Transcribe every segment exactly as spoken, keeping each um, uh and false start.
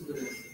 segurança.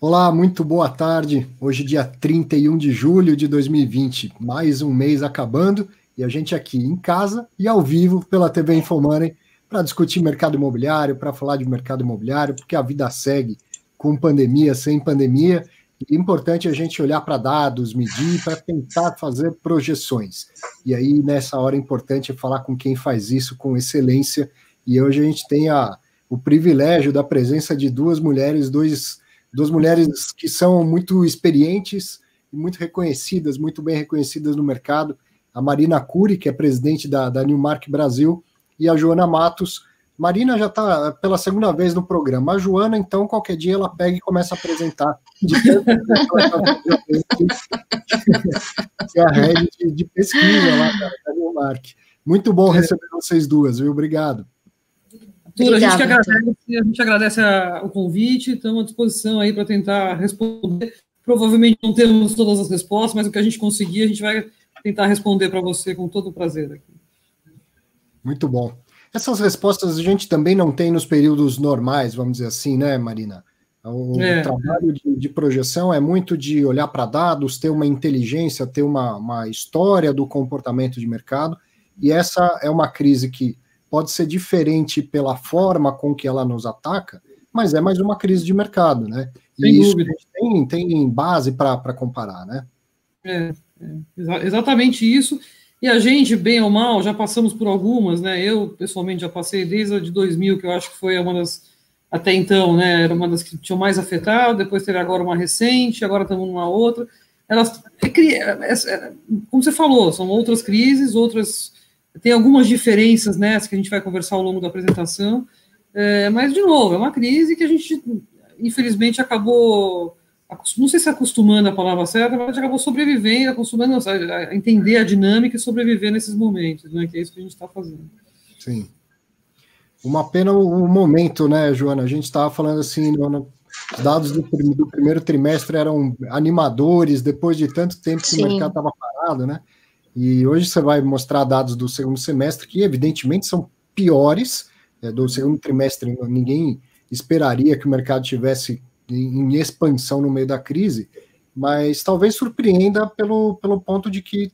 Olá, muito boa tarde. Hoje, dia trinta e um de julho de dois mil e vinte, mais um mês acabando e a gente aqui em casa e ao vivo pela T V InfoMoney para discutir mercado imobiliário, para falar de mercado imobiliário, porque a vida segue com pandemia, sem pandemia. É importante a gente olhar para dados, medir, para tentar fazer projeções. E aí, nessa hora, é importante falar com quem faz isso com excelência. E hoje a gente tem a, o privilégio da presença de duas mulheres, dois, duas mulheres que são muito experientes e muito reconhecidas, muito bem reconhecidas no mercado. A Marina Cury, que é presidente da, da Newmark Brasil, e a Joana Mattos. Marina já está pela segunda vez no programa. A Joana, então, qualquer dia ela pega e começa a apresentar de que é a rede de, de pesquisa lá da Newmark. Muito bom receber vocês duas, viu? Obrigado. Arthur, a gente que agradece, a gente agradece a, o convite, estamos à disposição aí para tentar responder. Provavelmente não temos todas as respostas, mas o que a gente conseguir, a gente vai tentar responder para você com todo o prazer aqui. Muito bom. Essas respostas a gente também não tem nos períodos normais, vamos dizer assim, né, Marina? O é. trabalho de, de projeção é muito de olhar para dados, ter uma inteligência, ter uma, uma história do comportamento de mercado, e essa é uma crise que pode ser diferente pela forma com que ela nos ataca, mas é mais uma crise de mercado, né? E sem isso dúvida. A gente tem, tem base para comparar, né? É, é exa exatamente isso. E a gente, bem ou mal, já passamos por algumas, né? Eu, pessoalmente, já passei desde a de dois mil, que eu acho que foi uma das, até então, né? Era uma das que tinham mais afetado, depois teve agora uma recente, agora estamos numa outra. Elas, como você falou, são outras crises, outras... Tem algumas diferenças nessa que a gente vai conversar ao longo da apresentação, é, mas, de novo, é uma crise que a gente, infelizmente, acabou... não sei se acostumando a palavra certa, mas acabou sobrevivendo, acostumando a entender a dinâmica e sobreviver nesses momentos, né? Que é isso que a gente está fazendo. Sim. Uma pena o momento, né, Joana? A gente estava falando assim, os dados do, do primeiro trimestre eram animadores, depois de tanto tempo que Sim. o mercado estava parado, né? E hoje você vai mostrar dados do segundo semestre, que evidentemente são piores, é, do segundo trimestre, ninguém esperaria que o mercado tivesse em expansão no meio da crise, mas talvez surpreenda pelo, pelo ponto de que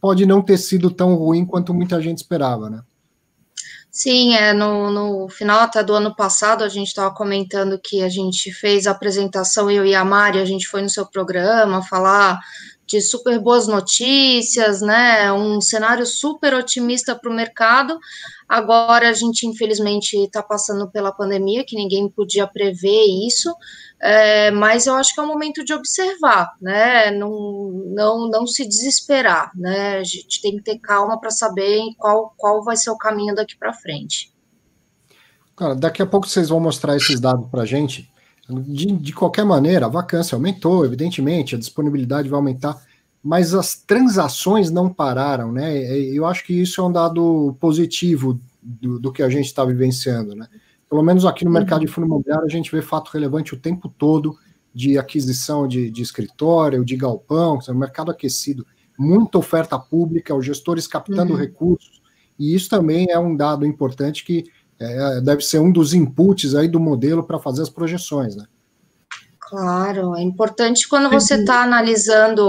pode não ter sido tão ruim quanto muita gente esperava, né? Sim, é, no, no final até do ano passado, a gente estava comentando que a gente fez a apresentação, eu e a Mari, a gente foi no seu programa falar de super boas notícias, né? Um cenário super otimista para o mercado. Agora a gente, infelizmente, está passando pela pandemia, que ninguém podia prever isso, é, mas eu acho que é o momento de observar, né? Não, não, não se desesperar, né? A gente tem que ter calma para saber qual, qual vai ser o caminho daqui para frente. Cara, daqui a pouco vocês vão mostrar esses dados para a gente. De, de qualquer maneira, a vacância aumentou, evidentemente, a disponibilidade vai aumentar, mas as transações não pararam, né? Eu acho que isso é um dado positivo do, do que a gente está vivenciando, né? Pelo menos aqui no mercado de fundo imobiliário, a gente vê fato relevante o tempo todo de aquisição de, de escritório, de galpão, o mercado aquecido, muita oferta pública, os gestores captando uhum. recursos, e isso também é um dado importante que É, deve ser um dos inputs aí do modelo para fazer as projeções, né? Claro, é importante quando você está analisando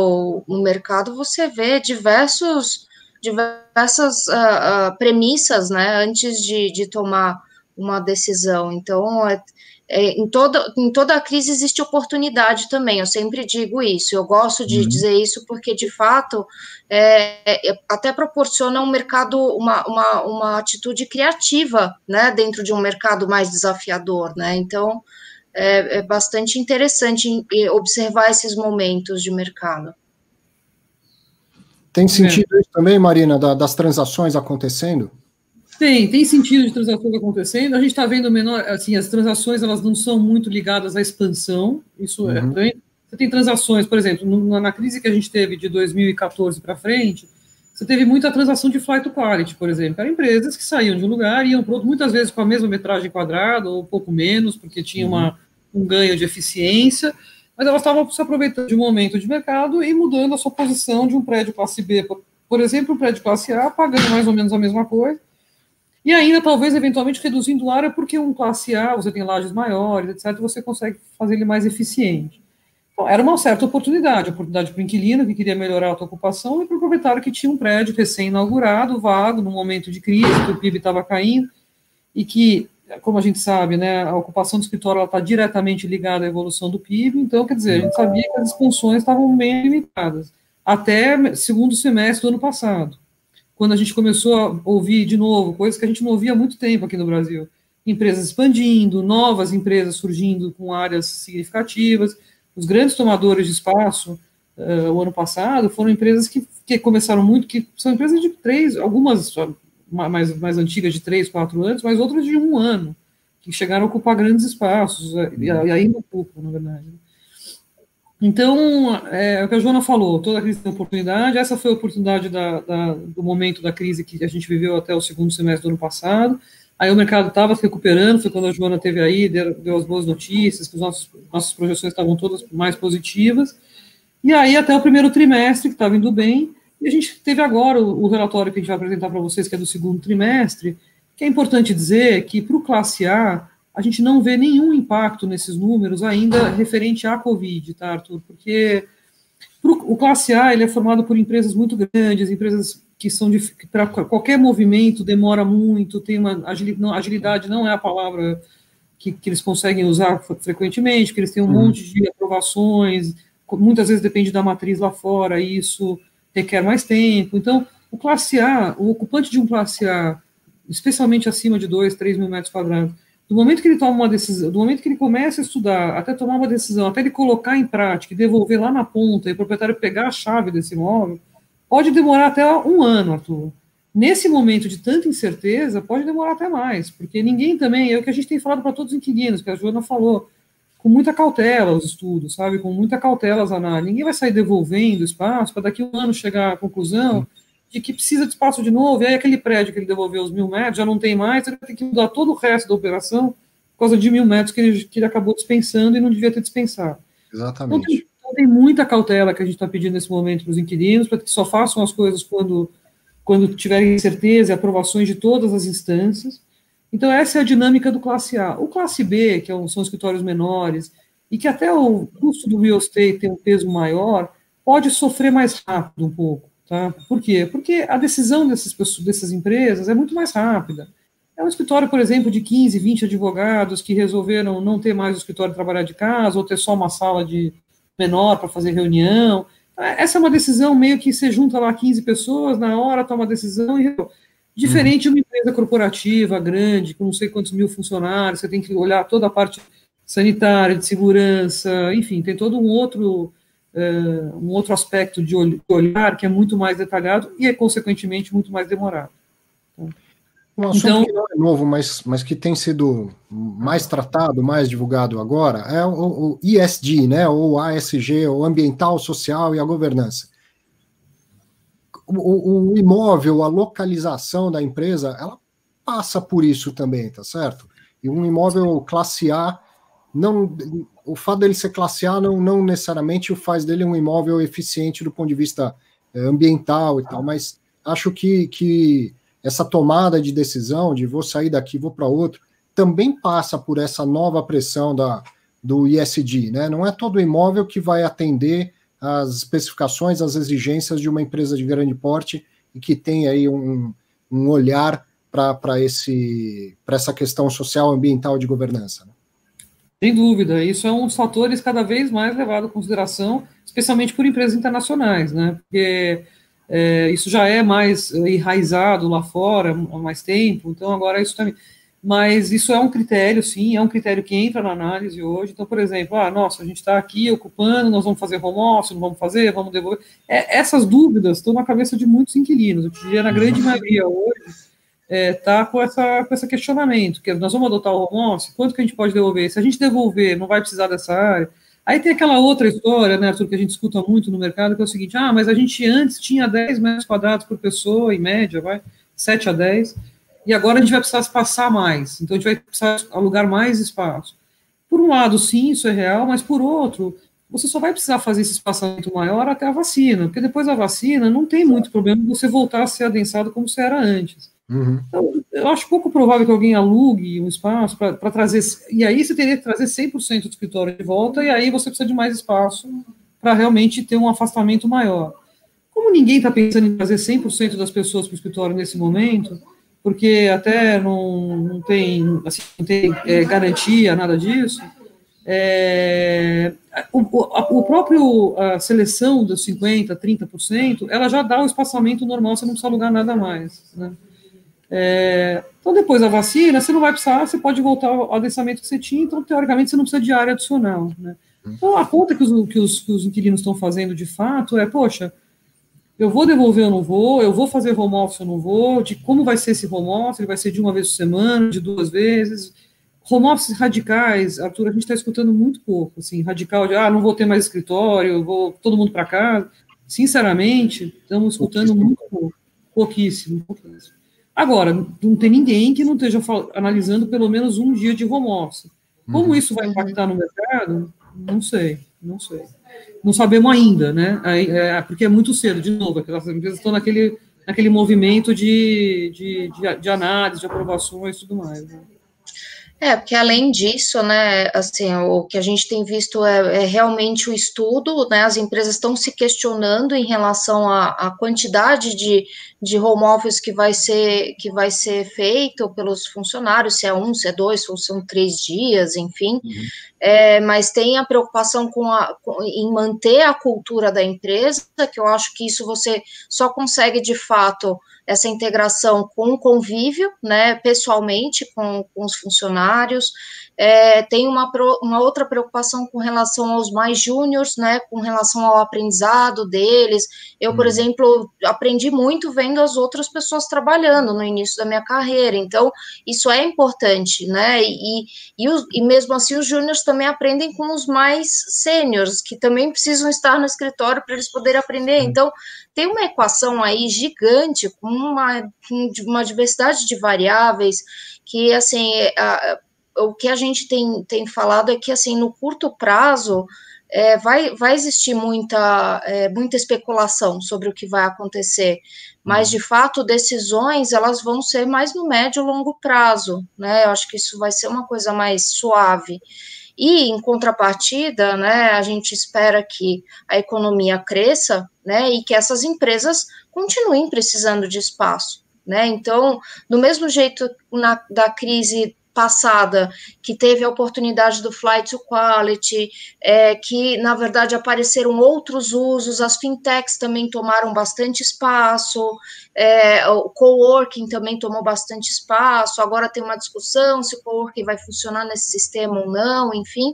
o mercado, você vê diversos, diversas uh, uh, premissas, né, antes de, de tomar uma decisão. Então, é, é, em, todo, em toda a crise existe oportunidade também, eu sempre digo isso, eu gosto de uhum. dizer isso porque, de fato, é, é, até proporciona um mercado, uma, uma, uma atitude criativa, né, dentro de um mercado mais desafiador, né, então é, é bastante interessante observar esses momentos de mercado. Tem sentido é. isso também, Marina, da, das transações acontecendo? Tem, tem sentido de transações acontecendo, a gente está vendo menor, assim, as transações elas não são muito ligadas à expansão, isso é, uhum. tem, você tem transações, por exemplo, no, na crise que a gente teve de dois mil e quatorze para frente, você teve muita transação de flight to quality, por exemplo, eram empresas que saíam de um lugar e iam para outro, muitas vezes com a mesma metragem quadrada, ou pouco menos, porque tinha uma, um ganho de eficiência, mas elas estavam se aproveitando de um momento de mercado e mudando a sua posição de um prédio classe B, por, por exemplo, um prédio classe A, pagando mais ou menos a mesma coisa, E ainda, talvez, eventualmente, reduzindo área, porque um classe A, você tem lajes maiores, etcétera, você consegue fazer ele mais eficiente. Então, era uma certa oportunidade, oportunidade para o inquilino que queria melhorar a autoocupação e para o proprietário que tinha um prédio recém-inaugurado, vago, num momento de crise, que o P I B estava caindo, e que, como a gente sabe, né, a ocupação do escritório está diretamente ligada à evolução do P I B, então, quer dizer, a gente sabia que as expansões estavam meio limitadas, até segundo semestre do ano passado, quando a gente começou a ouvir de novo coisas que a gente não ouvia há muito tempo aqui no Brasil. Empresas expandindo, novas empresas surgindo com áreas significativas. Os grandes tomadores de espaço, uh, o ano passado, foram empresas que, que começaram muito, que são empresas de três, algumas mais, mais antigas de três, quatro anos, mas outras de um ano, que chegaram a ocupar grandes espaços, e ainda pouco, na verdade. Então, é o que a Joana falou, toda crise tem oportunidade, essa foi a oportunidade da, da, do momento da crise que a gente viveu até o segundo semestre do ano passado, aí o mercado estava se recuperando, foi quando a Joana teve aí, deu, deu as boas notícias, que as nossas, nossas projeções estavam todas mais positivas, e aí até o primeiro trimestre, que estava indo bem, e a gente teve agora o, o relatório que a gente vai apresentar para vocês, que é do segundo trimestre, que é importante dizer que para o classe A, a gente não vê nenhum impacto nesses números ainda referente à Covid, tá, Arthur? Porque pro, o classe A ele é formado por empresas muito grandes, empresas que são para qualquer movimento demora muito, tem uma agilidade não, agilidade não é a palavra que, que eles conseguem usar frequentemente, porque eles têm um hum. monte de aprovações, muitas vezes depende da matriz lá fora, e isso requer mais tempo. Então, o classe A, o ocupante de um classe A, especialmente acima de dois, três mil metros quadrados, do momento que ele toma uma decisão, do momento que ele começa a estudar, até tomar uma decisão, até ele colocar em prática e devolver lá na ponta, e o proprietário pegar a chave desse imóvel, pode demorar até um ano, Arthur. Nesse momento de tanta incerteza, pode demorar até mais, porque ninguém também, é o que a gente tem falado para todos os inquilinos, que a Joana falou, com muita cautela os estudos, sabe, com muita cautela as análises. Ninguém vai sair devolvendo espaço para daqui a um ano chegar à conclusão de que precisa de espaço de novo, e aí aquele prédio que ele devolveu os mil metros, já não tem mais, ele tem que mudar todo o resto da operação por causa de mil metros que ele, que ele acabou dispensando e não devia ter dispensado. Exatamente. Então tem, então, tem muita cautela que a gente está pedindo nesse momento para os inquilinos, para que só façam as coisas quando, quando tiverem certeza e aprovações de todas as instâncias. Então essa é a dinâmica do classe A. O classe B, que são escritórios menores, e que até o custo do real estate tem um peso maior, pode sofrer mais rápido um pouco. Tá? Por quê? Porque a decisão dessas, pessoas, dessas empresas é muito mais rápida. É um escritório, por exemplo, de quinze, vinte advogados que resolveram não ter mais o escritório de trabalhar de casa, ou ter só uma sala de menor para fazer reunião. Essa é uma decisão meio que você junta lá quinze pessoas, na hora toma a decisão. E... Diferente de uma empresa corporativa, grande, com não sei quantos mil funcionários, você tem que olhar toda a parte sanitária, de segurança, enfim, tem todo um outro... Uh, um outro aspecto de olhar que é muito mais detalhado e é, consequentemente, muito mais demorado. Um assunto então, que não é novo, mas, mas que tem sido mais tratado, mais divulgado agora, é o, o E S G, né, ou A S G, o ambiental, social e a governança. O, o imóvel, a localização da empresa, ela passa por isso também, tá certo? E um imóvel classe A, não... O fato dele ser classe A não, não necessariamente o faz dele um imóvel eficiente do ponto de vista ambiental e tal, mas acho que, que essa tomada de decisão de vou sair daqui, vou para outro, também passa por essa nova pressão da, do E S G, né? Não é todo imóvel que vai atender às especificações, às exigências de uma empresa de grande porte e que tem aí um, um olhar para esse, para essa questão social, ambiental e de governança, né? Sem dúvida, isso é um dos fatores cada vez mais levado em consideração, especialmente por empresas internacionais, né? Porque é, isso já é mais enraizado lá fora há mais tempo, então agora isso também. Mas isso é um critério, sim, é um critério que entra na análise hoje. Então, por exemplo, ah, nossa, a gente está aqui ocupando, nós vamos fazer home office, não vamos fazer, vamos devolver. É, essas dúvidas estão na cabeça de muitos inquilinos, eu diria na grande maioria hoje. Está é, com, essa, com esse questionamento, que nós vamos adotar o home office, quanto que a gente pode devolver? Se a gente devolver, não vai precisar dessa área. Aí tem aquela outra história, né, Arthur, que a gente escuta muito no mercado, que é o seguinte, ah, mas a gente antes tinha dez metros quadrados por pessoa, em média, vai, sete a dez, e agora a gente vai precisar passar mais, então a gente vai precisar alugar mais espaço. Por um lado, sim, isso é real, mas por outro, você só vai precisar fazer esse espaçamento maior até a vacina, porque depois da vacina não tem muito problema você voltar a ser adensado como você era antes. Uhum. Então, eu acho pouco provável que alguém alugue um espaço para trazer... E aí você teria que trazer cem por cento do escritório de volta, e aí você precisa de mais espaço para realmente ter um afastamento maior. Como ninguém está pensando em trazer cem por cento das pessoas para o escritório nesse momento, porque até não, não tem, assim, não tem é, garantia, nada disso... É, o, o, o próprio a seleção dos cinquenta por cento, trinta por cento, ela já dá o espaçamento normal, você não precisa alugar nada mais, né? É, então depois da vacina, você não vai precisar, você pode voltar ao adensamento que você tinha, então teoricamente você não precisa de área adicional, né? Então a conta que os, que os, que os inquilinos estão fazendo de fato é, poxa, eu vou devolver ou não vou, eu vou fazer home office ou não vou, de como vai ser esse home office, ele vai ser de uma vez por semana, de duas vezes... Home office radicais, Arthur, a gente está escutando muito pouco, assim, radical de, ah, não vou ter mais escritório, vou todo mundo para casa. Sinceramente, estamos escutando muito pouco, pouquíssimo, pouquíssimo. Agora, não tem ninguém que não esteja analisando pelo menos um dia de home office. Como uhum. isso vai impactar no mercado? Não sei, não sei. Não sabemos ainda, né? É, é, porque é muito cedo, de novo, as empresas estão naquele, naquele movimento de, de, de, de análise, de aprovações e tudo mais, né? É, porque além disso, né, assim, o que a gente tem visto é, é realmente o estudo, né, as empresas estão se questionando em relação à, à quantidade de, de home office que vai ser, que vai ser feito pelos funcionários, se é um, se é dois, se são três dias, enfim, uhum. é, mas tem a preocupação com a, com, em manter a cultura da empresa, que eu acho que isso você só consegue, de fato, essa integração com o convívio, né, pessoalmente com, com os funcionários. É, tem uma, pro, uma outra preocupação com relação aos mais júniores, né, com relação ao aprendizado deles. Eu, hum. por exemplo, aprendi muito vendo as outras pessoas trabalhando no início da minha carreira, então isso é importante, né, e, e, os, e mesmo assim os júniores também aprendem com os mais sêniores, que também precisam estar no escritório para eles poderem aprender, hum. então tem uma equação aí gigante, com uma, uma diversidade de variáveis, que, assim, a, o que a gente tem, tem falado é que, assim, no curto prazo, é, vai, vai existir muita, é, muita especulação sobre o que vai acontecer, mas, de fato, decisões, elas vão ser mais no médio e longo prazo, né, eu acho que isso vai ser uma coisa mais suave. E, em contrapartida, né, a gente espera que a economia cresça, né, e que essas empresas continuem precisando de espaço, né, então, do mesmo jeito na, da crise passada, que teve a oportunidade do Flight to Quality, é, que, na verdade, apareceram outros usos, as fintechs também tomaram bastante espaço, é, o coworking também tomou bastante espaço, agora tem uma discussão se o coworking vai funcionar nesse sistema ou não, enfim,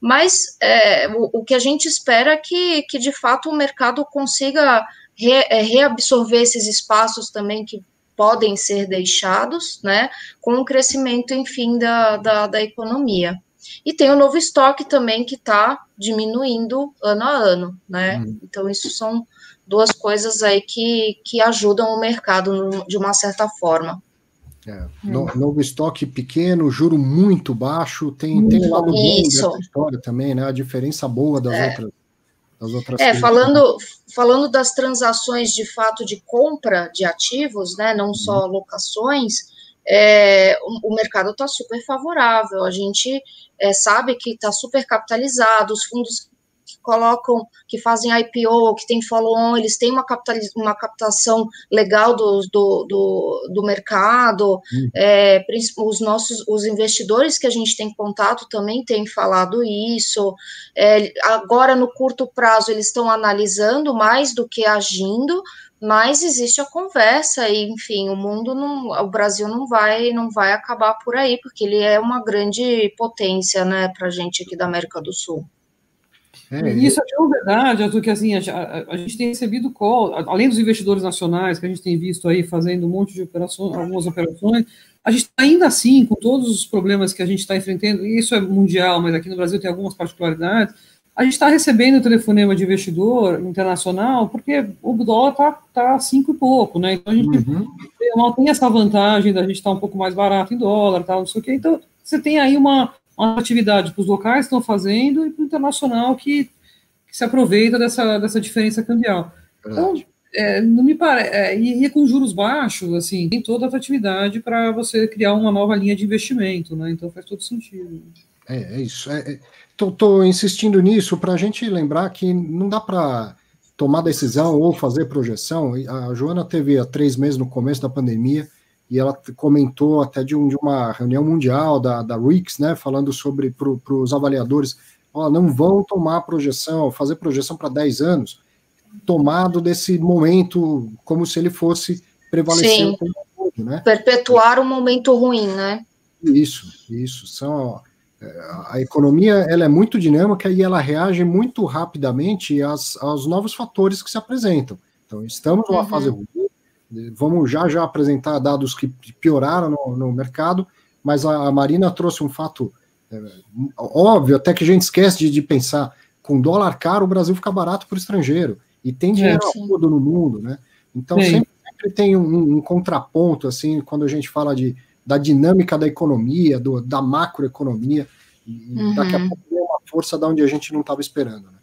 mas é, o, o que a gente espera é que, que, de fato, o mercado consiga re, reabsorver esses espaços também que podem ser deixados, né, com o crescimento, enfim, da, da, da economia. E tem o novo estoque também que está diminuindo ano a ano, né, hum. então isso são duas coisas aí que, que ajudam o mercado de uma certa forma. É, no, hum. Novo estoque pequeno, juro muito baixo, tem, tem um lado bom dessa história também, né, a diferença boa das é. outras. É, falando, falando das transações de fato de compra de ativos, né, não só locações, é, o, o mercado está super favorável, a gente é, sabe que está super capitalizado, os fundos que colocam, que fazem I P O, que tem follow-on, eles têm uma, uma captação legal do, do, do, do mercado, uhum. é, os nossos, os investidores que a gente tem contato também têm falado isso, é, agora no curto prazo eles estão analisando mais do que agindo, mas existe a conversa, e enfim, o mundo, não, o Brasil não vai, não vai acabar por aí, porque ele é uma grande potência, né, para a gente aqui da América do Sul. É, isso é tão verdade, Arthur, que assim, a, a gente tem recebido call, além dos investidores nacionais, que a gente tem visto aí fazendo um monte de operações, algumas operações, a gente ainda assim, com todos os problemas que a gente está enfrentando, e isso é mundial, mas aqui no Brasil tem algumas particularidades, a gente está recebendo o telefonema de investidor internacional, porque o dólar está tá cinco e pouco, né, então a gente uhum. tem essa vantagem da gente estar tá um pouco mais barato em dólar, tal, não sei o quê, então você tem aí uma... uma atividade para os locais que estão fazendo e para o internacional que, que se aproveita dessa, dessa diferença cambial. Então, É, não me pare... é, e, e com juros baixos, assim, tem toda a atratividade para você criar uma nova linha de investimento, né? Então faz todo sentido. É, é isso. Estou é, é, insistindo nisso para a gente lembrar que não dá para tomar decisão ou fazer projeção. A Joana teve há três meses no começo da pandemia e ela comentou até de, um, de uma reunião mundial da, da R I C S, né, falando sobre para os avaliadores, ó, não vão tomar projeção, fazer projeção para dez anos, tomado desse momento como se ele fosse prevalecer. Sim. O tempo todo, né? Perpetuar um momento ruim, né? Isso, isso. São, a economia ela é muito dinâmica e ela reage muito rapidamente às, aos novos fatores que se apresentam. Então, estamos numa uhum. fase ruim, vamos já já apresentar dados que pioraram no, no mercado, mas a, a Marina trouxe um fato é, óbvio, até que a gente esquece de, de pensar, com dólar caro o Brasil fica barato para o estrangeiro, e tem dinheiro é, todo no mundo, né? Então sempre, sempre tem um, um contraponto, assim, quando a gente fala de, da dinâmica da economia, do, da macroeconomia, e uhum. daqui a pouco tem uma força da onde a gente não estava esperando, né?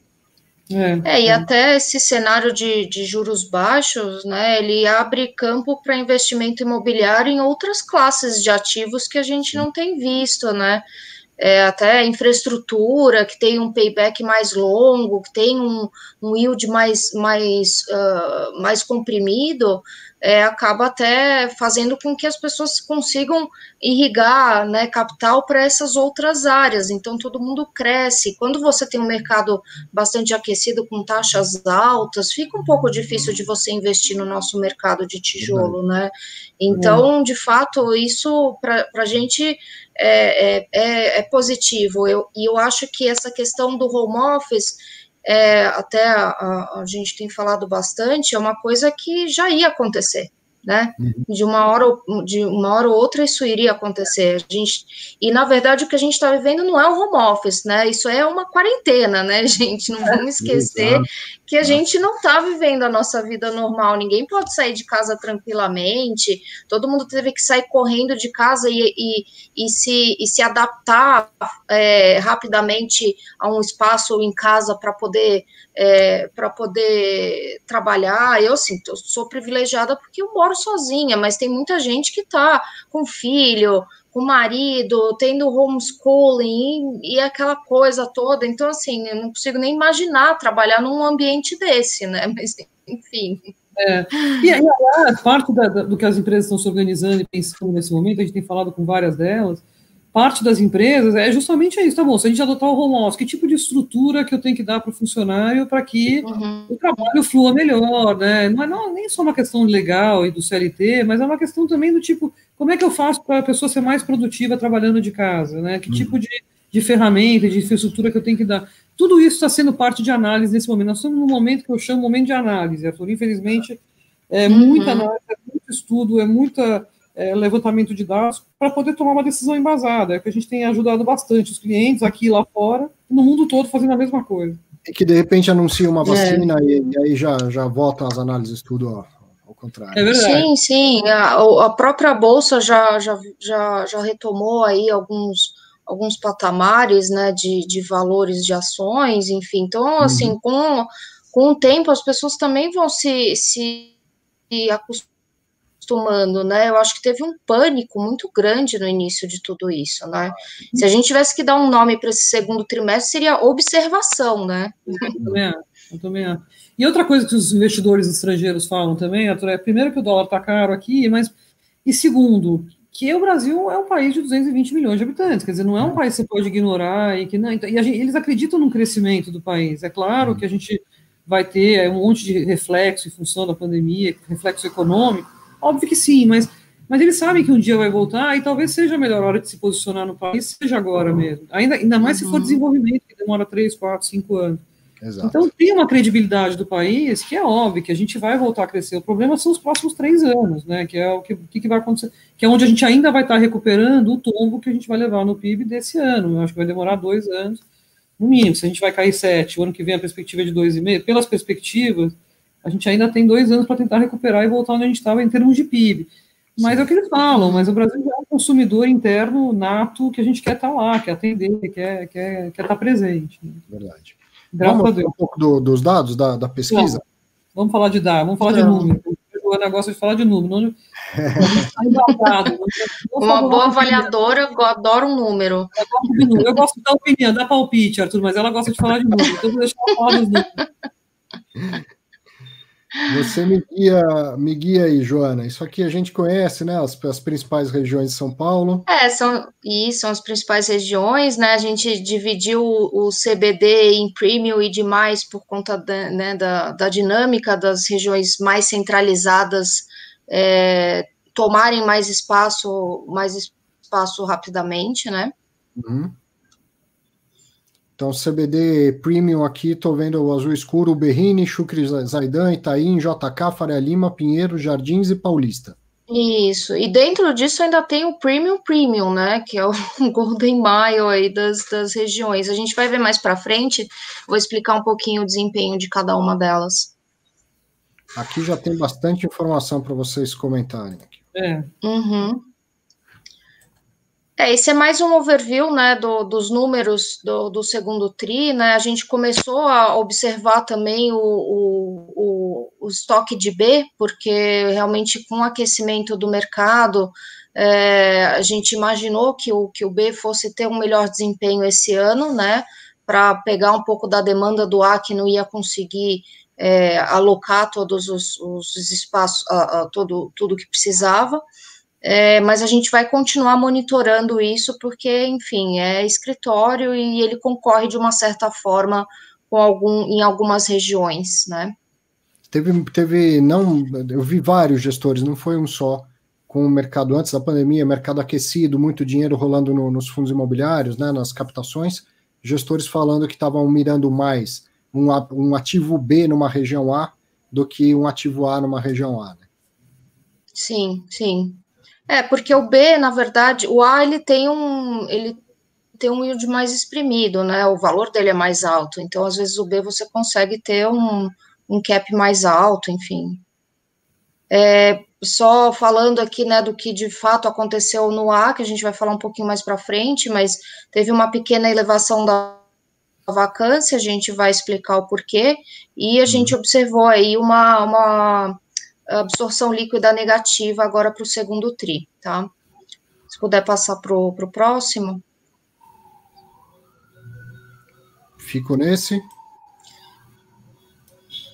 É, é, e até esse cenário de, de juros baixos, né, ele abre campo para investimento imobiliário em outras classes de ativos que a gente não tem visto, né, é, até infraestrutura, que tem um payback mais longo, que tem um, um yield mais, mais, uh, mais comprimido, é, acaba até fazendo com que as pessoas consigam irrigar, né, capital para essas outras áreas, então todo mundo cresce. Quando você tem um mercado bastante aquecido, com taxas altas, fica um pouco difícil de você investir no nosso mercado de tijolo, né? Então, de fato, isso para a gente é, é, é positivo, e eu, eu acho que essa questão do home office... É, até a, a, a gente tem falado bastante, é uma coisa que já ia acontecer, né? De uma hora ou, de uma hora ou outra isso iria acontecer. A gente, e, na verdade, o que a gente está vivendo não é um home office, né? Isso é uma quarentena, né, gente? Não vamos esquecer que a gente não está vivendo a nossa vida normal. Ninguém pode sair de casa tranquilamente, todo mundo teve que sair correndo de casa e, e, e, se, e se adaptar é, rapidamente a um espaço em casa para poder, é, para poder trabalhar. Eu, assim, eu sou privilegiada porque eu moro sozinha, mas tem muita gente que está com filho, com marido, tendo homeschooling e, e aquela coisa toda. Então, assim, eu não consigo nem imaginar trabalhar num ambiente desse, né? Mas, enfim. É. E aí, parte da, do que as empresas estão se organizando e pensando nesse momento, a gente tem falado com várias delas, parte das empresas é justamente isso, tá bom? Se a gente adotar o home office, que tipo de estrutura que eu tenho que dar para o funcionário para que uhum. o trabalho flua melhor, né? Não é não, nem só uma questão legal e do C L T, mas é uma questão também do tipo, como é que eu faço para a pessoa ser mais produtiva trabalhando de casa, né? Que uhum. tipo de, de ferramenta, de infraestrutura que eu tenho que dar? Tudo isso está sendo parte de análise nesse momento. Nós estamos num momento que eu chamo momento de análise, Arthur. Infelizmente, é uhum. muita análise, é muito estudo, é muita... É, levantamento de dados, para poder tomar uma decisão embasada, é que a gente tem ajudado bastante os clientes aqui e lá fora, no mundo todo fazendo a mesma coisa. E que de repente anuncia uma vacina é. e, e aí já, já volta as análises tudo ao, ao contrário. É verdade. Sim, sim, a, a própria Bolsa já, já, já, já retomou aí alguns, alguns patamares, né, de, de valores de ações, enfim, então assim, uhum. com, com o tempo as pessoas também vão se, se acostumar tomando, né? Eu acho que teve um pânico muito grande no início de tudo isso, né? Se a gente tivesse que dar um nome para esse segundo trimestre, seria observação, né? Eu também acho, eu também acho. E outra coisa que os investidores estrangeiros falam também, Arthur, é primeiro que o dólar está caro aqui, mas e segundo, que o Brasil é um país de duzentos e vinte milhões de habitantes, quer dizer, não é um país que você pode ignorar, e que não, e a gente, eles acreditam no crescimento do país. É claro que a gente vai ter um monte de reflexo em função da pandemia, reflexo econômico. Óbvio que sim, mas, mas eles sabem que um dia vai voltar e talvez seja a melhor hora de se posicionar no país, seja agora mesmo. Ainda, ainda mais uhum. se for desenvolvimento, que demora três, quatro, cinco anos. Exato. Então tem uma credibilidade do país que é óbvio que a gente vai voltar a crescer. O problema são os próximos três anos, né? Que é o que, que vai acontecer, que é onde a gente ainda vai estar recuperando o tombo que a gente vai levar no P I B desse ano. Eu acho que vai demorar dois anos, no mínimo. Se a gente vai cair sete, o ano que vem a perspectiva é de dois e meio, pelas perspectivas, a gente ainda tem dois anos para tentar recuperar e voltar onde a gente estava em termos de P I B. Mas é o que eles falam, mas o Brasil já é um consumidor interno nato que a gente quer estar lá, quer atender, quer, quer, quer estar presente. Verdade. Graças Vamos a Deus. Um pouco do, dos dados da, da pesquisa? Claro. Vamos falar de dados, vamos falar não. de número. A Joana gosta de falar de número. Uma boa avaliadora adora um número. Eu gosto de número. Eu gosto de dar opinião, dar palpite, Arthur, mas ela gosta de falar de número. Então, eu vou deixar ela falar dos números. Você me guia, me guia aí, Joana. Isso aqui a gente conhece, né? As, as principais regiões de São Paulo. É, são, e são as principais regiões, né? A gente dividiu o, o C B D em premium e demais por conta da, né, da, da dinâmica das regiões mais centralizadas é, tomarem mais espaço, mais espaço rapidamente, né? Uhum. Então, C B D Premium aqui, estou vendo o azul escuro, o Berrini, Chucri Zaidan, Itaim, J K, Faria Lima, Pinheiro, Jardins e Paulista. Isso, e dentro disso ainda tem o Premium Premium, né, que é o Golden Mile aí das, das regiões. A gente vai ver mais para frente, vou explicar um pouquinho o desempenho de cada uma delas. Aqui já tem bastante informação para vocês comentarem. É. Uhum. É, esse é mais um overview, né, do, dos números do, do segundo tri, né, a gente começou a observar também o, o, o estoque de B, porque realmente com o aquecimento do mercado, é, a gente imaginou que o, que o B fosse ter um melhor desempenho esse ano, né, para pegar um pouco da demanda do A, que não ia conseguir é, alocar todos os, os espaços, a, a, todo, tudo que precisava. É, mas a gente vai continuar monitorando isso, porque, enfim, é escritório e ele concorre de uma certa forma com algum, em algumas regiões, né? Teve, teve, não, eu vi vários gestores, não foi um só, com o mercado antes da pandemia, mercado aquecido, muito dinheiro rolando no, nos fundos imobiliários, né, nas captações, gestores falando que estavam mirando mais um, um ativo B numa região A do que um ativo A numa região A, né? Sim, sim. É, porque o B, na verdade, o A, ele tem um, ele tem um yield mais exprimido, né, o valor dele é mais alto, então, às vezes, o B você consegue ter um, um cap mais alto, enfim. É, só falando aqui, né, do que de fato aconteceu no A, que a gente vai falar um pouquinho mais para frente, mas teve uma pequena elevação da vacância, a gente vai explicar o porquê, e a gente observou aí uma... uma absorção líquida negativa agora para o segundo tri, tá? Se puder passar para o próximo. Fico nesse.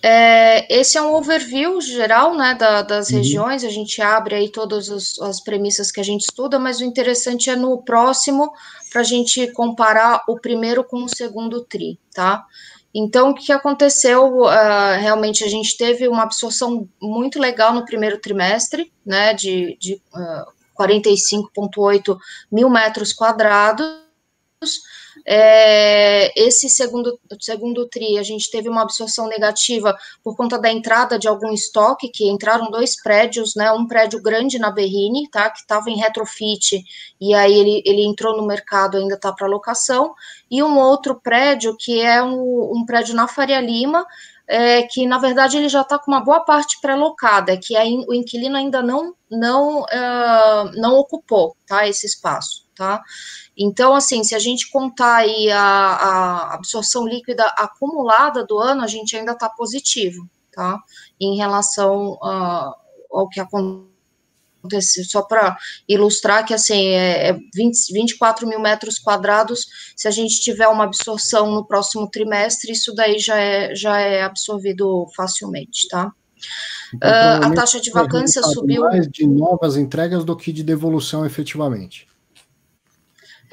É, esse é um overview geral, né, da, das uhum. regiões, a gente abre aí todas as, as premissas que a gente estuda, mas o interessante é no próximo, para a gente comparar o primeiro com o segundo tri, tá? Então, o que aconteceu, uh, realmente, a gente teve uma absorção muito legal no primeiro trimestre, né, de, de uh, quarenta e cinco vírgula oito mil metros quadrados. É, esse segundo, segundo tri, a gente teve uma absorção negativa por conta da entrada de algum estoque, que entraram dois prédios, né, um prédio grande na Berrini, tá, que estava em retrofit, e aí ele, ele entrou no mercado, ainda está para locação, e um outro prédio, que é um, um prédio na Faria Lima, é, que, na verdade, ele já está com uma boa parte pré-locada, que a, o inquilino ainda não, não, uh, não ocupou, tá, esse espaço. Tá? Então, assim, se a gente contar aí a, a absorção líquida acumulada do ano, a gente ainda está positivo, tá? Em relação a, ao que aconteceu, só para ilustrar que, assim, é vinte, vinte e quatro mil metros quadrados, se a gente tiver uma absorção no próximo trimestre, isso daí já é, já é absorvido facilmente, tá? Então, uh, a taxa de vacância subiu... mais de novas entregas do que de devolução, efetivamente.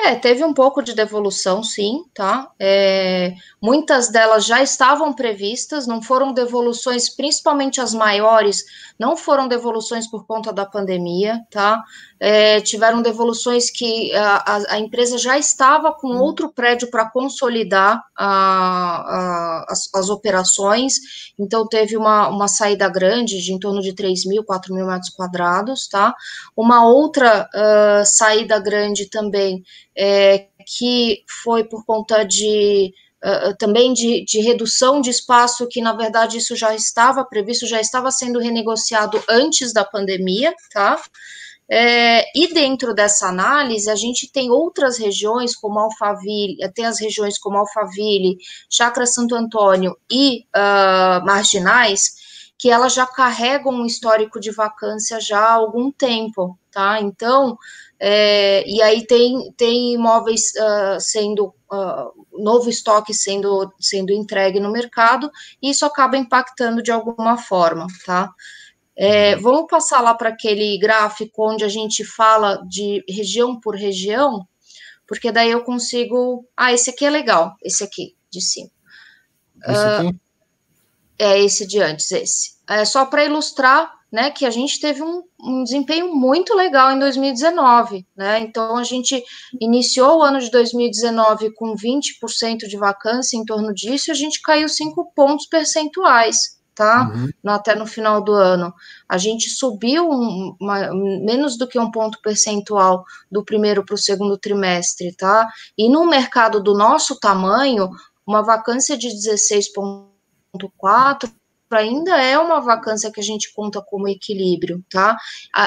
É, teve um pouco de devolução, sim, tá? É, muitas delas já estavam previstas, não foram devoluções, principalmente as maiores, não foram devoluções por conta da pandemia, tá? É, tiveram devoluções que a, a, a empresa já estava com outro prédio para consolidar a, a, as, as operações, então teve uma, uma saída grande de em torno de três mil, quatro mil metros quadrados, tá? Uma outra uh, saída grande também, É, que foi por conta de, uh, também de, de redução de espaço, que na verdade isso já estava previsto, já estava sendo renegociado antes da pandemia, tá? É, e dentro dessa análise, a gente tem outras regiões, como Alphaville, tem as regiões como Alphaville, Chácara Santo Antônio e uh, Marginais, que elas já carregam um histórico de vacância já há algum tempo, tá? Então, é, e aí tem, tem imóveis uh, sendo, uh, novo estoque sendo, sendo entregue no mercado, e isso acaba impactando de alguma forma, tá? É, vamos passar lá para aquele gráfico onde a gente fala de região por região, porque daí eu consigo... Ah, esse aqui é legal, esse aqui, de cima. Esse aqui? Uh, É esse de antes, esse. É só para ilustrar, né, que a gente teve um, um desempenho muito legal em dois mil e dezenove, né? Então, a gente iniciou o ano de dois mil e dezenove com vinte por cento de vacância em torno disso, e a gente caiu cinco pontos percentuais, tá? Uhum. No, até no final do ano. A gente subiu um, uma, menos do que um ponto percentual do primeiro para o segundo trimestre, tá? E no mercado do nosso tamanho, uma vacância de dezesseis pontos quatro ainda é uma vacância que a gente conta como equilíbrio, tá?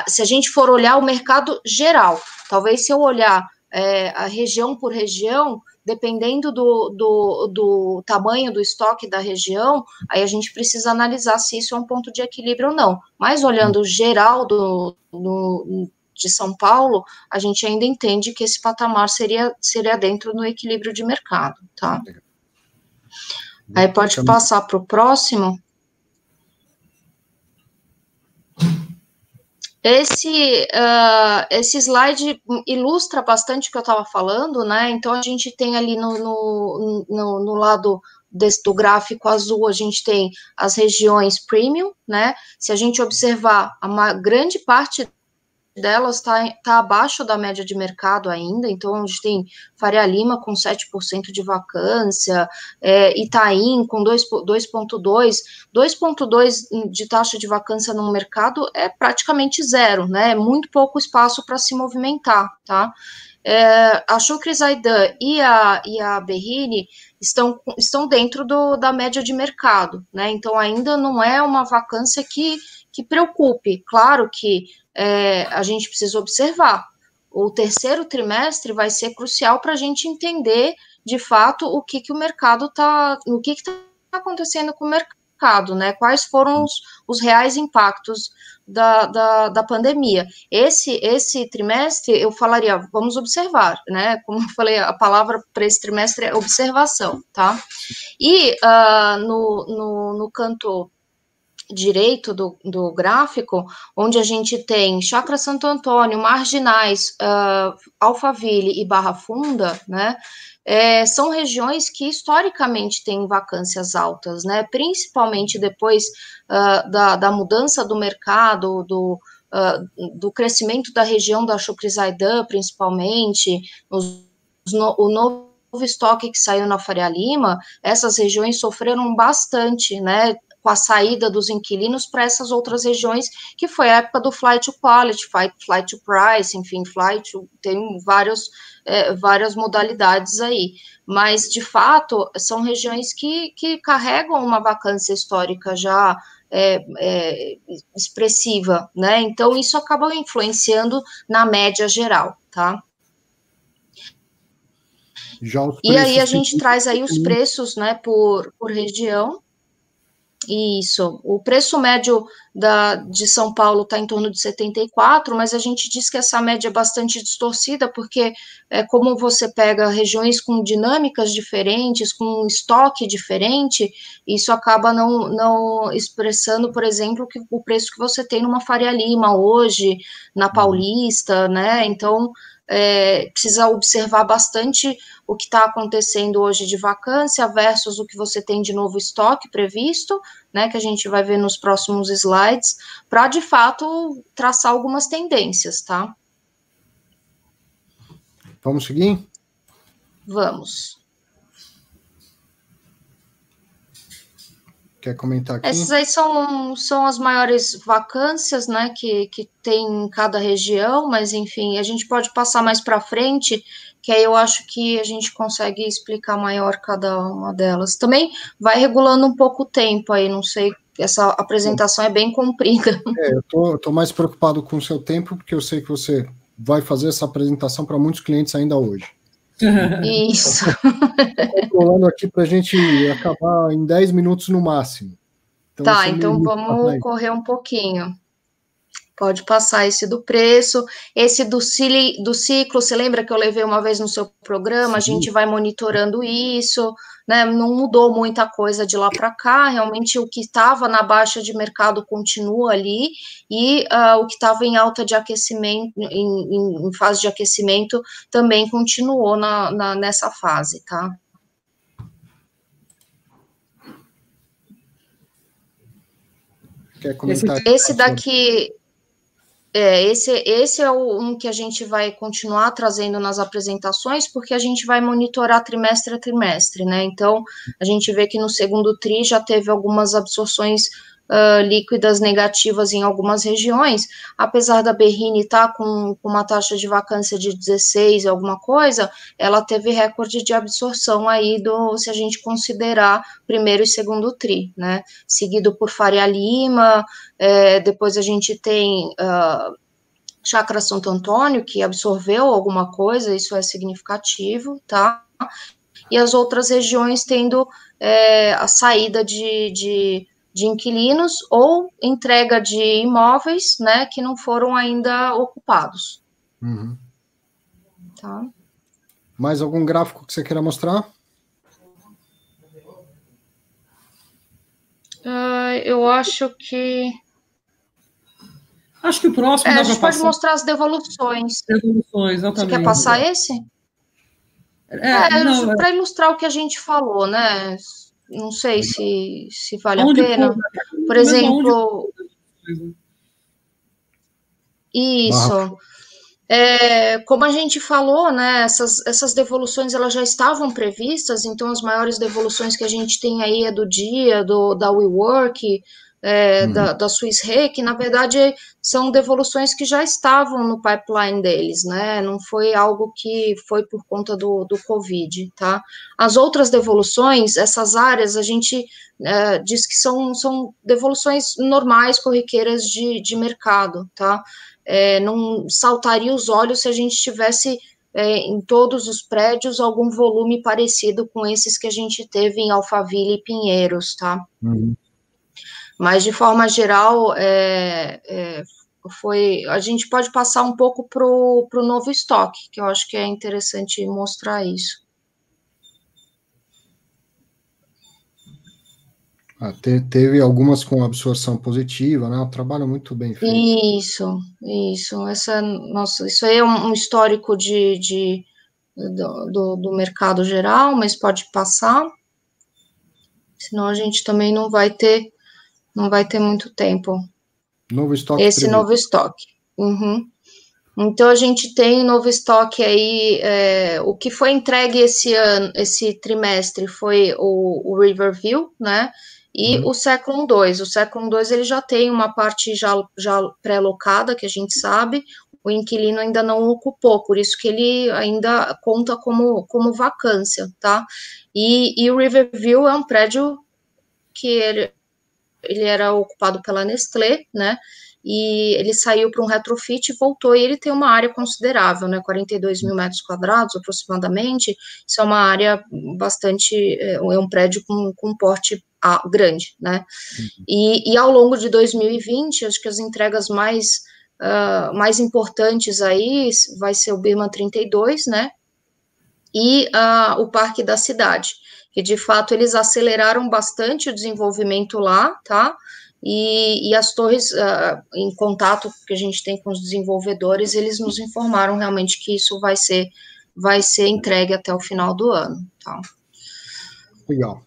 Se a gente for olhar o mercado geral, talvez se eu olhar é, a região por região, dependendo do, do, do tamanho do estoque da região, aí a gente precisa analisar se isso é um ponto de equilíbrio ou não. Mas olhando o geral do, do, de São Paulo, a gente ainda entende que esse patamar seria, seria dentro do equilíbrio de mercado, tá? Aí pode passar para o próximo. Esse, uh, esse slide ilustra bastante o que eu estava falando, né? Então, a gente tem ali no, no, no, no lado desse, do gráfico azul, a gente tem as regiões premium, né? Se a gente observar, uma grande parte delas está tá abaixo da média de mercado ainda, então a gente tem Faria Lima com sete por cento de vacância, é, Itaim com dois vírgula dois por cento, dois vírgula dois por cento de taxa de vacância no mercado é praticamente zero, né? É muito pouco espaço para se movimentar, tá? É, a Chucri Zaidan e a, e a Berrini estão, estão dentro do, da média de mercado, né? Então ainda não é uma vacância que, que preocupe, claro que É, a gente precisa observar. O terceiro trimestre vai ser crucial para a gente entender, de fato, o que, que o mercado está, o que está acontecendo com o mercado, né? Quais foram os, os reais impactos da, da, da pandemia. Esse, esse trimestre, eu falaria, vamos observar, né? Como eu falei, a palavra para esse trimestre é observação, tá? E uh, no, no, no canto direito do, do gráfico, onde a gente tem Chácara Santo Antônio, Marginais, uh, Alphaville e Barra Funda, né, é, são regiões que historicamente têm vacâncias altas, né, principalmente depois uh, da, da mudança do mercado, do, uh, do crescimento da região da Chucri Zaidan, principalmente, os, no, o novo estoque que saiu na Faria Lima, essas regiões sofreram bastante, né, com a saída dos inquilinos para essas outras regiões, que foi a época do flight to quality, flight to price, enfim, flight to, tem vários, é, várias modalidades aí, mas, de fato, são regiões que, que carregam uma vacância histórica já é, é, expressiva, né, então isso acaba influenciando na média geral, tá? Já os e aí a gente que... traz aí os preços, né, por, por região. Isso, o preço médio da, de São Paulo está em torno de setenta e quatro, mas a gente diz que essa média é bastante distorcida, porque é como você pega regiões com dinâmicas diferentes, com um estoque diferente, isso acaba não, não expressando, por exemplo, que, o preço que você tem numa Faria Lima hoje, na Paulista, né, então... É, precisa observar bastante o que está acontecendo hoje de vacância versus o que você tem de novo estoque previsto, né, que a gente vai ver nos próximos slides, para, de fato, traçar algumas tendências, tá? Vamos seguir? Vamos. Quer comentar aqui? Essas aí são, são as maiores vacâncias, né, que, que tem em cada região, mas, enfim, a gente pode passar mais para frente, que aí eu acho que a gente consegue explicar maior cada uma delas. Também vai regulando um pouco o tempo aí, não sei, essa apresentação é bem comprida. É, eu tô, eu tô mais preocupado com o seu tempo, porque eu sei que você vai fazer essa apresentação para muitos clientes ainda hoje. Isso. Estou controlando aqui para a gente acabar em dez minutos no máximo. Então, tá, então vamos correr um pouquinho. Pode passar esse do preço, esse do, do ciclo, você lembra que eu levei uma vez no seu programa? Sim. A gente vai monitorando isso, né? Não mudou muita coisa de lá para cá, realmente o que estava na baixa de mercado continua ali, e uh, o que estava em alta de aquecimento, em, em fase de aquecimento, também continuou na, na, nessa fase, tá? Quer comentar? Esse daqui... É, esse, esse é o, um que a gente vai continuar trazendo nas apresentações, porque a gente vai monitorar trimestre a trimestre, né? Então, a gente vê que no segundo tri já teve algumas absorções uh, líquidas negativas em algumas regiões, apesar da Berrini estar com, com uma taxa de vacância de dezesseis, alguma coisa, ela teve recorde de absorção aí, do, se a gente considerar primeiro e segundo tri, né? Seguido por Faria Lima... É, depois a gente tem uh, Chácara Santo Antônio, que absorveu alguma coisa, isso é significativo, tá? E as outras regiões tendo é, a saída de, de, de inquilinos ou entrega de imóveis, né, que não foram ainda ocupados. Uhum. Tá? Mais algum gráfico que você queira mostrar? Uh, eu acho que... Acho que o próximo... É, a gente pode passar. Mostrar as devoluções. Devoluções, exatamente. Você quer passar esse? É, é para é... ilustrar o que a gente falou, né? Não sei se, se vale onde a pena. Pode? Por exemplo... Onde... Isso. Ah. É, como a gente falou, né, essas, essas devoluções elas já estavam previstas, então as maiores devoluções que a gente tem aí é do dia, do, da WeWork, é, hum. da, da Swiss Re, que na verdade são devoluções que já estavam no pipeline deles, né, não foi algo que foi por conta do, do Covid, tá? As outras devoluções, essas áreas, a gente é, diz que são, são devoluções normais, corriqueiras de, de mercado, tá? É, não saltaria os olhos se a gente tivesse é, em todos os prédios algum volume parecido com esses que a gente teve em Alphaville e Pinheiros, tá? Uhum. Mas, de forma geral, é, é, foi, a gente pode passar um pouco para o novo estoque, que eu acho que é interessante mostrar isso. Ah, te, teve algumas com absorção positiva, né? Um trabalho muito bem feito. Isso, isso. Essa, nossa, isso aí é um, um histórico de, de, do, do mercado geral, mas pode passar. Senão a gente também não vai ter, não vai ter muito tempo. Novo estoque. Esse primeiro. Novo estoque. Uhum. Então, a gente tem novo estoque aí, é, o que foi entregue esse ano, esse trimestre, foi o, o Riverview, né? E uhum. o Século dois. O Século dois ele já tem uma parte já, já pré-locada, que a gente sabe, o inquilino ainda não ocupou, por isso que ele ainda conta como, como vacância, tá? E, e o Riverview é um prédio que ele, ele era ocupado pela Nestlé, né? E ele saiu para um retrofit, voltou, e ele tem uma área considerável, né, quarenta e dois mil metros quadrados, aproximadamente, isso é uma área bastante, é um prédio com, com porte grande, né, uhum. e, e ao longo de dois mil e vinte, acho que as entregas mais, uh, mais importantes aí, vai ser o Birman trinta e dois, né, e uh, o Parque da Cidade, que de fato eles aceleraram bastante o desenvolvimento lá, tá, E, e as torres, uh, em contato que a gente tem com os desenvolvedores, eles nos informaram realmente que isso vai ser, vai ser entregue até o final do ano. Tá? Legal.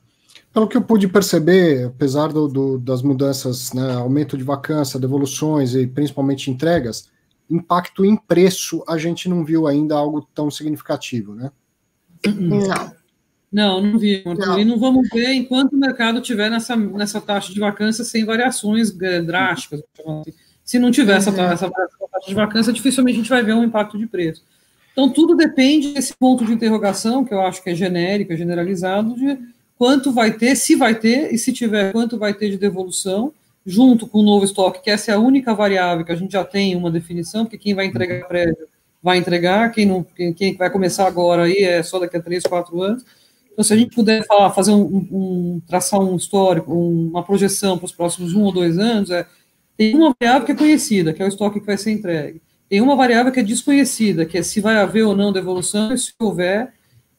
Pelo que eu pude perceber, apesar do, do, das mudanças, né, aumento de vacância, devoluções e principalmente entregas, impacto em preço a gente não viu ainda algo tão significativo, né? Não. Não, não vi, não. E não vamos ver enquanto o mercado tiver nessa, nessa taxa de vacância sem variações drásticas. Se não tiver essa, essa, essa taxa de vacância, dificilmente a gente vai ver um impacto de preço. Então, tudo depende desse ponto de interrogação, que eu acho que é genérico, é generalizado, de quanto vai ter, se vai ter, e se tiver, quanto vai ter de devolução, junto com o novo estoque, que essa é a única variável que a gente já tem uma definição, porque quem vai entregar prédio vai entregar, quem, não, quem, quem vai começar agora aí é só daqui a três, quatro anos. Então, se a gente puder falar, fazer um, um traçar um histórico, um, uma projeção para os próximos um ou dois anos, é, tem uma variável que é conhecida, que é o estoque que vai ser entregue. Tem uma variável que é desconhecida, que é se vai haver ou não devolução, e se houver,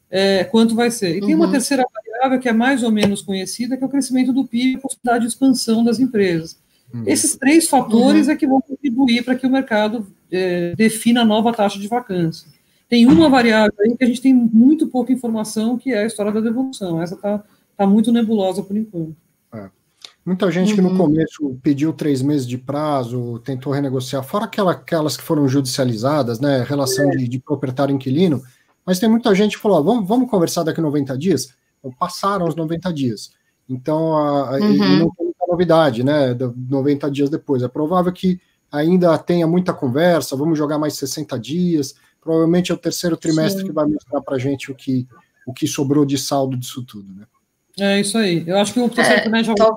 é, quanto vai ser. E uhum. tem uma terceira variável que é mais ou menos conhecida, que é o crescimento do P I B e a possibilidade de expansão das empresas. Uhum. Esses três fatores uhum. é que vão contribuir para que o mercado é, defina a nova taxa de vacância. Tem uma variável aí que a gente tem muito pouca informação, que é a história da devolução. Essa está tá muito nebulosa por enquanto. É. Muita gente uhum. que no começo pediu três meses de prazo, tentou renegociar, fora aquela, aquelas que foram judicializadas, né, relação é. de, de proprietário-inquilino, mas tem muita gente que falou, ah, vamos, vamos conversar daqui a noventa dias? Então, passaram os noventa dias. Então, a, uhum. e não tem muita novidade, né, noventa dias depois. É provável que ainda tenha muita conversa, vamos jogar mais sessenta dias, provavelmente é o terceiro trimestre Sim. que vai mostrar para a gente o que, o que sobrou de saldo disso tudo, né. É isso aí. Eu acho que o terceiro é, trimestre, tá...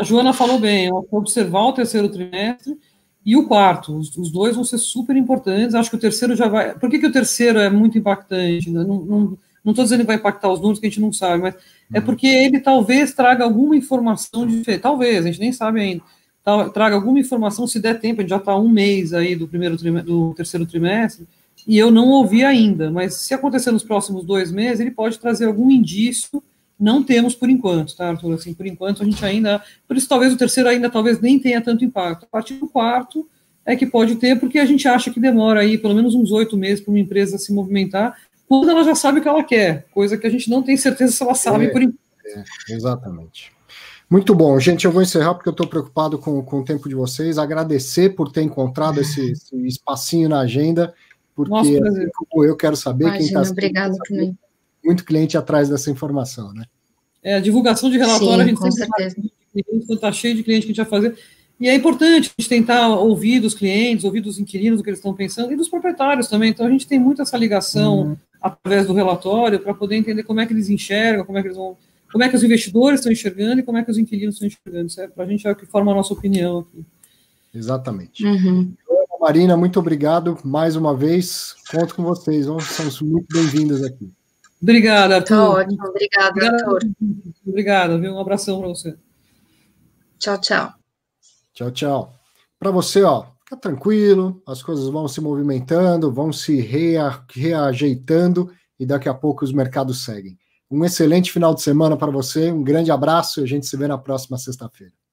a Joana falou bem, observar o terceiro trimestre e o quarto. Os, os dois vão ser super importantes. Acho que o terceiro já vai... Por que, que o terceiro é muito impactante? Né? Não estou não, não dizendo que vai impactar os números, que a gente não sabe, mas uhum. é porque ele talvez traga alguma informação diferente. Talvez, a gente nem sabe ainda. Tal, traga alguma informação, se der tempo, a gente já está um mês aí do, primeiro trimestre, do terceiro trimestre, e eu não ouvi ainda. Mas se acontecer nos próximos dois meses, ele pode trazer algum indício. Não temos por enquanto, tá, Arthur? Assim, por enquanto, a gente ainda... Por isso, talvez o terceiro ainda talvez nem tenha tanto impacto. A partir do quarto é que pode ter, porque a gente acha que demora aí pelo menos uns oito meses para uma empresa se movimentar, quando ela já sabe o que ela quer, coisa que a gente não tem certeza se ela sabe é, por enquanto. É, exatamente. Muito bom. Gente, eu vou encerrar, porque eu estou preocupado com, com o tempo de vocês. Agradecer por ter encontrado esse, esse espacinho na agenda, porque Nossa, assim, como eu quero saber... Imagina, quem tá obrigado também. Muito cliente atrás dessa informação, né? É, a divulgação de relatório, Sim, a gente com certeza. Está cheio de cliente que a gente vai fazer. E é importante a gente tentar ouvir dos clientes, ouvir dos inquilinos o que eles estão pensando, e dos proprietários também. Então, a gente tem muito essa ligação uhum. através do relatório para poder entender como é que eles enxergam, como é que eles vão, como é que os investidores estão enxergando e como é que os inquilinos estão enxergando. Isso é, para a gente é o que forma a nossa opinião aqui. Exatamente. Uhum. Marina, muito obrigado mais uma vez. Conto com vocês. São muito bem-vindos aqui. Obrigada, Arthur. Tá ótimo, obrigada, obrigada, Arthur. Obrigada, viu? Um abração para você. Tchau, tchau. Tchau, tchau. Para você, ó, fica tranquilo, as coisas vão se movimentando, vão se rea, reajeitando e daqui a pouco os mercados seguem. Um excelente final de semana para você, um grande abraço e a gente se vê na próxima sexta-feira.